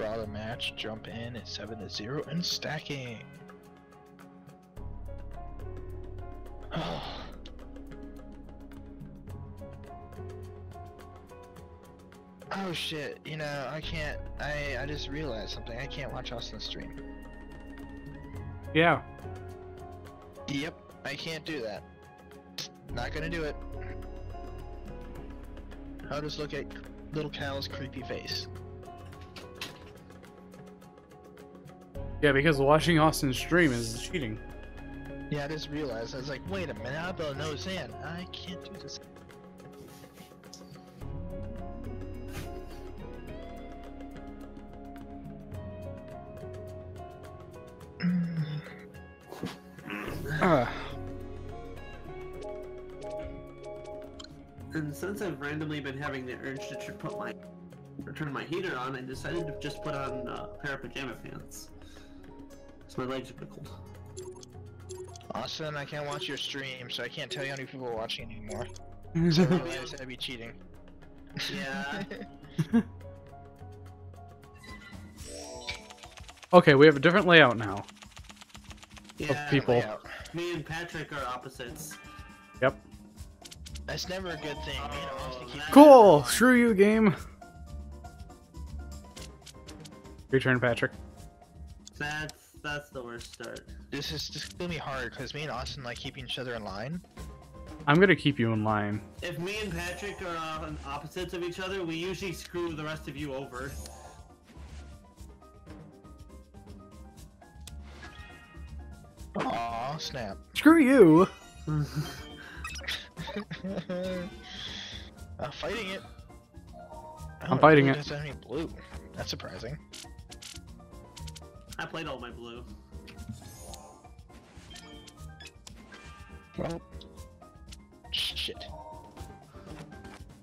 draw the match, jump in at 7-0, and stacking. Oh shit, you know, I can't, I just realized something. I can't watch Austin's stream. Yeah. Yep, I can't do that. Not gonna do it. I'll just look at little Cal's creepy face. Yeah, because watching Austin's stream is cheating. Yeah, I just realized. I was like, wait a minute, I'll build no sand. I can't do this. And since I've randomly been having the urge to put my turn my heater on, I decided to just put on a pair of pajama pants. So my legs are pickled. Austin, I can't watch your stream, so I can't tell you how many people are watching anymore. So really, I just had to be cheating. Yeah. Okay, we have a different layout now. Yeah, of people. Layout. Me and Patrick are opposites. Yep. That's never a good thing. Man, I want to keep cool! Screw you, game! Your turn, Patrick. That's the worst start. This is just gonna be hard, because me and Austin like keeping each other in line. I'm gonna keep you in line. If me and Patrick are on opposites of each other, we usually screw the rest of you over. Aw, snap. Screw you! I'm fighting it. I'm fighting it. Doesn't have any blue. That's surprising. I played all my blue. Well, shit.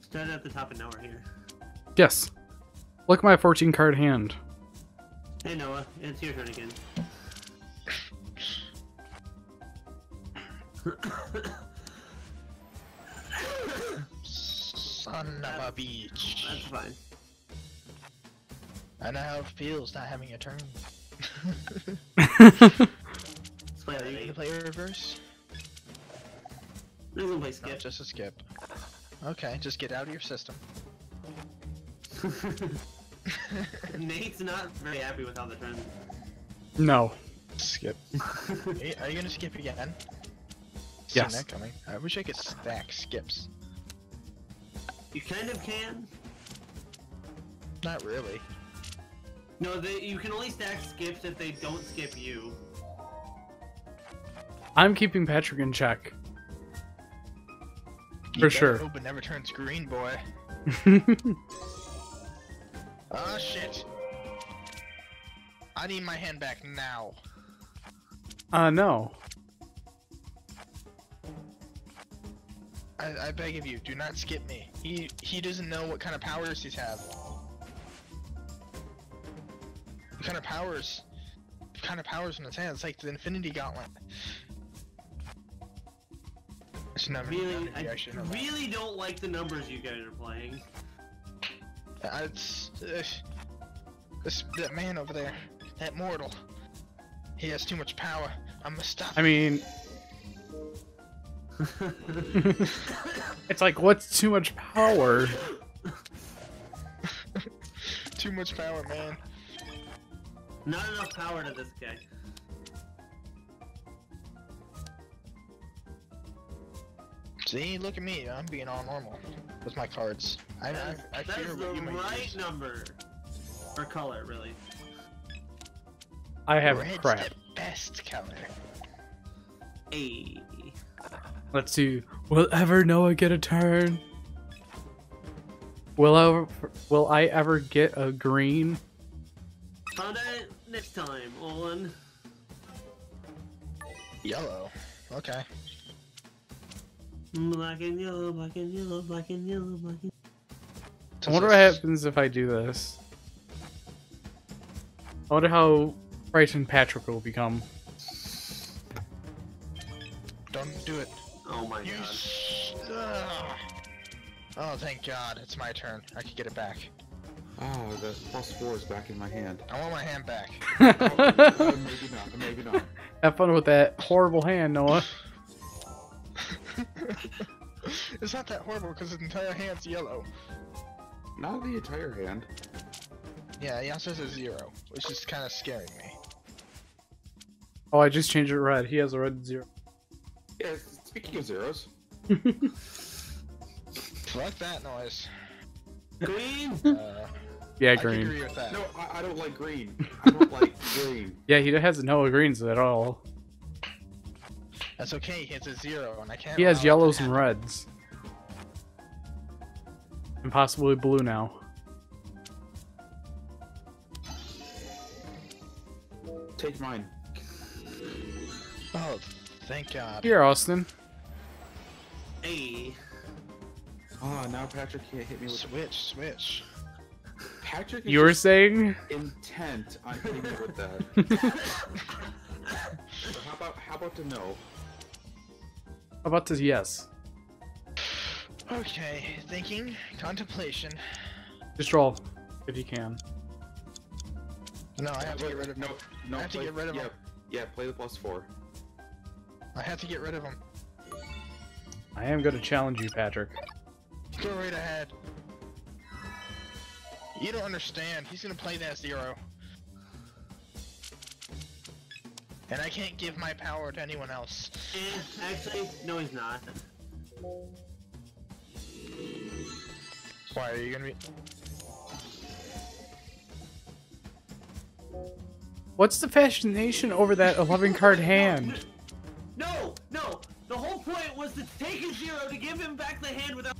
Started at the top and now we're here. Yes. Look at my 14 card hand. Hey Noah, it's your turn again. Son of a beach. That's fine. I know how it feels not having a turn. You can play reverse? You can play skip. No, just a skip. Okay, just get out of your system. Nate's not very happy with how the turn. No. Skip. Are you gonna skip again? Yes. Seen that coming. I wish I could stack skips. You kind of can. Not really. No, you can only stack skips if they don't skip you. I'm keeping Patrick in check. For sure. Hope it never turns green, boy. Oh shit! I need my hand back now. No. I beg of you, do not skip me. He doesn't know what kind of powers he's have. What kind of powers? What kind of powers in his hand? It's like the Infinity Gauntlet. It's not really. I really don't like the numbers you guys are playing. That man over there, that mortal. He has too much power. I'm gonna stop. I mean. It's like, what's too much power? Too much power, man. Not enough power to this guy. See, look at me. I'm being all normal with my cards. That is the right number. Or color, really. I have red's crap. The best color. Ayy. Let's see. Will ever Noah get a turn? Will I ever get a green? Found out next time on yellow. Okay. Black and yellow, black and yellow, black and yellow, black and yellow. I wonder what happens if I do this. I wonder how Bryce and Patrick will become. Don't do it. Oh my god. Oh, thank god. It's my turn. I can get it back. Oh, the +4 is back in my hand. I want my hand back. Oh, maybe not. Maybe not. Have fun with that horrible hand, Noah. It's not that horrible because the entire hand's yellow. Not the entire hand. Yeah, he also has a 0, which is kind of scaring me. Oh, I just changed it red. He has a red 0. Yeah, speaking of zeros. Like that noise. Green? Yeah, green. I agree with that. No, I don't like green. I don't like green. Yeah, he has no greens at all. That's okay, he has a 0, and I can't... He has yellows and reds. And possibly blue now. Take mine. Oh, thank God. Here, Austin. Hey. Oh, now Patrick can't hit me with switch. Patrick is saying intent on hitting me with that. So how about to no? How about to yes? Okay, thinking, contemplation. Just roll if you can. No, I have to get rid of no. I have to get rid of him. Yeah, play the +4. I have to get rid of him. I am going to challenge you, Patrick. Go right ahead. You don't understand. He's gonna play that 0. And I can't give my power to anyone else. Actually, no he's not. Why, are you gonna be... What's the fascination over that 11-card hand? No! The whole point was to take a 0 to give him back the hand without...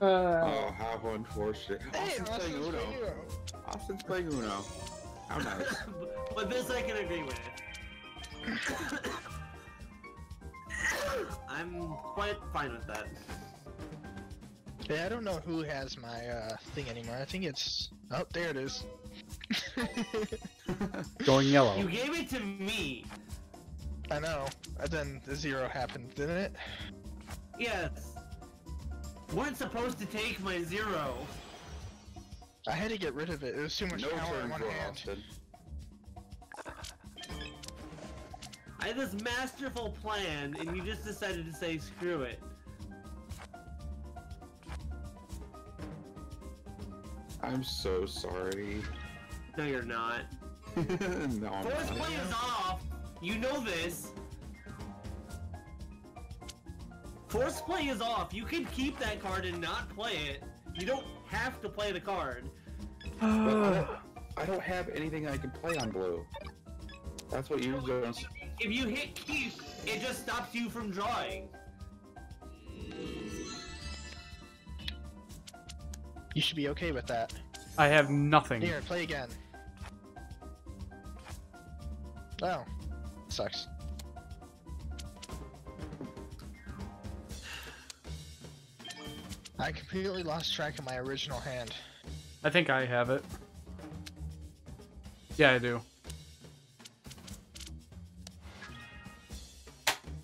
Oh, how unfortunate. Hey, Austin's playing Uno. How nice. But this I can agree with. I'm quite fine with that. Yeah, I don't know who has my thing anymore. I think it's... Oh, there it is. Going yellow. You gave it to me. I know, and then the 0 happened, didn't it? Yes. Weren't supposed to take my 0. I had to get rid of it. It was too much power in one hand. I had this masterful plan, and you just decided to say, screw it. I'm so sorry. No, you're not. No, I'm not. First play is off. You know this. Force play is off. You can keep that card and not play it. You don't have to play the card. I don't have anything I can play on blue. That's what you do. If you hit keep, it just stops you from drawing. You should be okay with that. I have nothing. Here, play again. Oh. Sucks. I completely lost track of my original hand. I think I have it. Yeah, I do.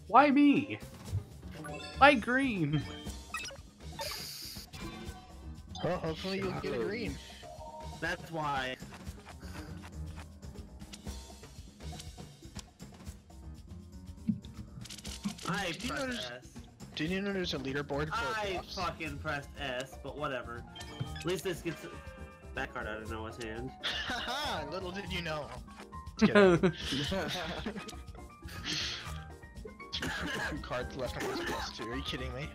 Why me? Why green? Well, hopefully you'll get a green. That's why. Did you know there's a leaderboard for blocks? Fucking pressed S, but whatever. At least this gets that card out of Noah's hand. Haha, little did you know. Two cards left on his +2, are you kidding me?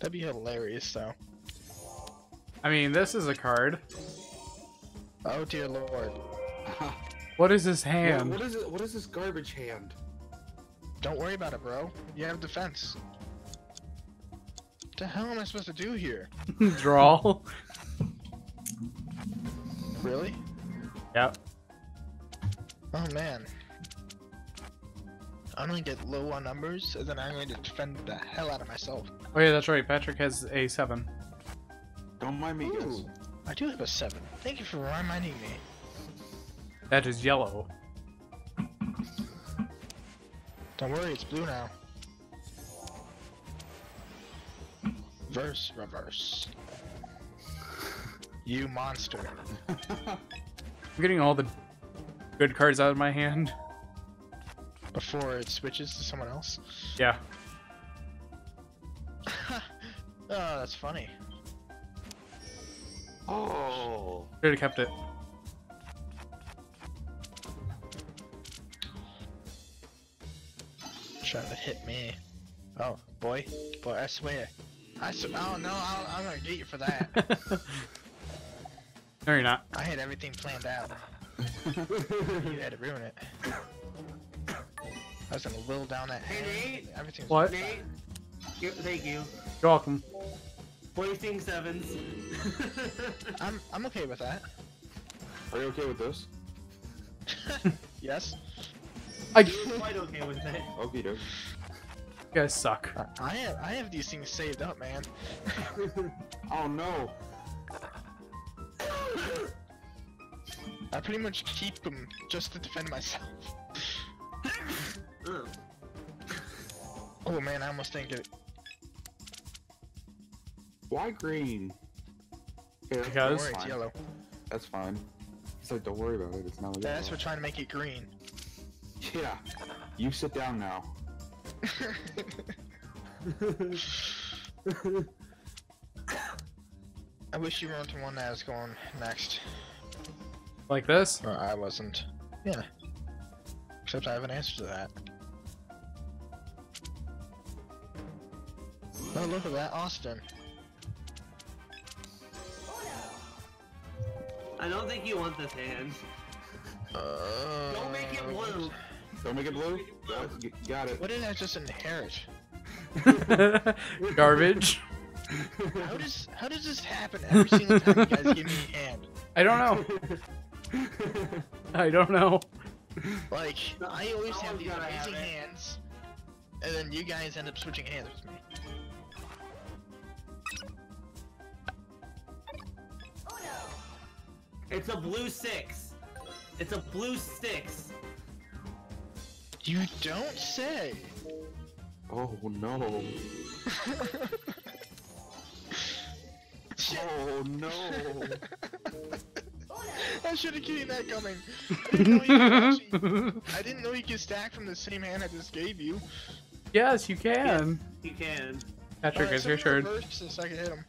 That'd be hilarious though. I mean, this is a card. Oh dear lord. What is this hand? What is it? What is this garbage hand? Don't worry about it, bro. You have defense. What the hell am I supposed to do here? Draw. Really? Yep. Oh man. I'm gonna get low on numbers, and then I'm going to defend the hell out of myself. Oh yeah, that's right. Patrick has a 7. Don't mind me. Ooh, I do have a 7. Thank you for reminding me. That is yellow. Don't worry, it's blue now. Verse, reverse. You monster. I'm getting all the good cards out of my hand. Before it switches to someone else? Yeah. Oh, that's funny. Oh. Should have kept it. Trying to hit me. Oh, boy. Boy, I swear. Oh, no, I'm gonna get you for that. No, you're not. I had everything planned out. You had to ruin it. I was gonna will down that hand. Everything's what? Nate? Thank you. You're welcome. Wasting sevens. I'm okay with that. Are you okay with this? Yes. I'm quite okay with it. Okay, dude. You guys suck. I have these things saved up, man. Oh no. I pretty much keep them just to defend myself. Oh man, I almost didn't get it. Why green? Yeah, because it's yellow. That's fine. It's like, don't worry about it. It's not like that's for trying to make it green. Yeah. You sit down now. I wish you weren't the one that was going next. Like this? Or I wasn't. Yeah. Except I have an answer to that. Oh, look at that, Austin. I don't think you want this hand. Don't make it blue. Don't make it blue? Got it. What did I just inherit? Garbage. How does this happen every single time you guys give me a hand? I don't know. I don't know. Like, I always have these amazing hands, and then you guys end up switching hands with me. It's a blue 6. It's a blue 6. You don't say. Oh no. Oh no. I should have seen that coming. I didn't know you could stack from the same hand I just gave you. Yes, you can. Yes, you can. Patrick, it's your turn. Since I can hit him.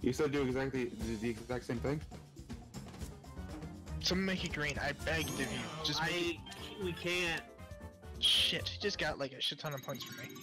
You still do exactly the exact same thing? Someone make it green, I begged of you. Just make it... We can't. Shit, he just got like a shit ton of points for me.